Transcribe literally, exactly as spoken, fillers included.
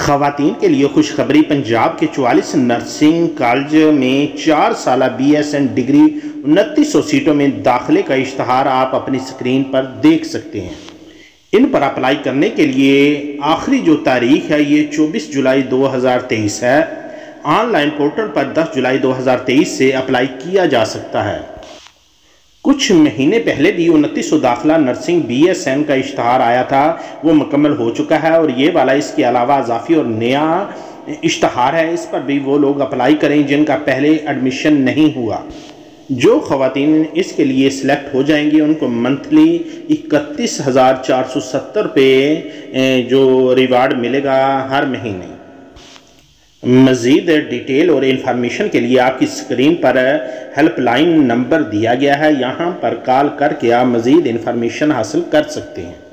ख़वातीन के लिए खुशखबरी। पंजाब के चौवालीस नर्सिंग कॉलेज में चार साल बी एस एन डिग्री उनतीस सौ सीटों में दाखिले का इश्तहार आप अपनी स्क्रीन पर देख सकते हैं। इन पर अप्लाई करने के लिए आखिरी जो तारीख है ये चौबीस जुलाई दो हज़ार तेईस है। ऑनलाइन पोर्टल पर दस जुलाई दो हज़ार तेईस से अप्लाई किया जा सकता है। कुछ महीने पहले भी उनतीस सौ दाखिला नर्सिंग बी एस एन का इश्तहार आया था, वो मुकम्मल हो चुका है और ये वाला इसके अलावा अजाफी और नया इश्तहार है, इस पर भी वो लोग अप्लाई करें जिनका पहले एडमिशन नहीं हुआ। जो ख़वातीन इसके लिए सिलेक्ट हो जाएंगी उनको मंथली इकतीस हज़ार चार सौ सत्तर पे जो रिवार्ड मिलेगा हर महीने। मज़ीद डिटेल और इन्फॉर्मेशन के लिए आपकी स्क्रीन पर हेल्पलाइन नंबर दिया गया है, यहाँ पर कॉल करके आप मज़ीद इन्फॉर्मेशन हासिल कर सकते हैं।